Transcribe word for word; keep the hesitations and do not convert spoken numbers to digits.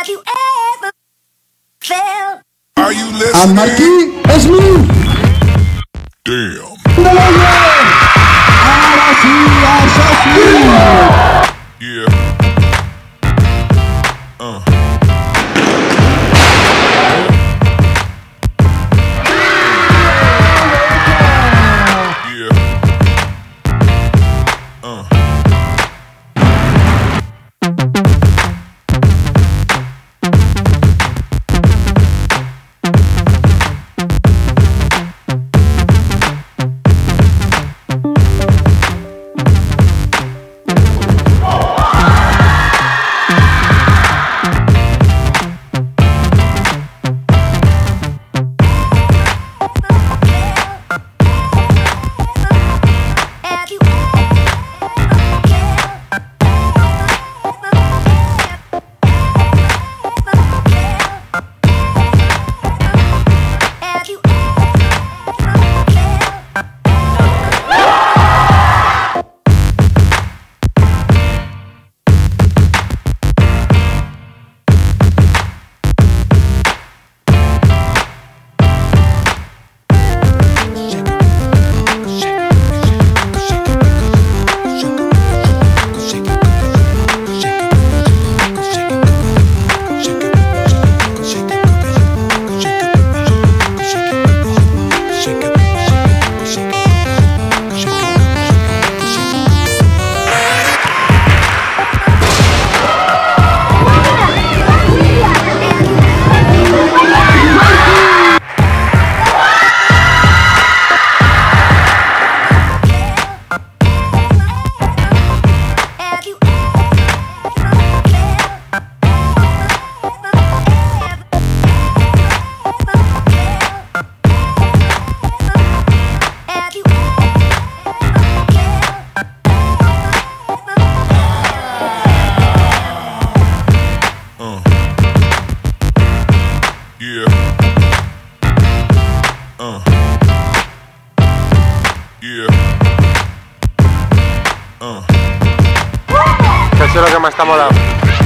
Have you ever felt? Are you listening? I'm Marquis. It's me. Damn. No, yeah. Ahora sí, eso es mío. Yeah. Eso es lo que más está molado.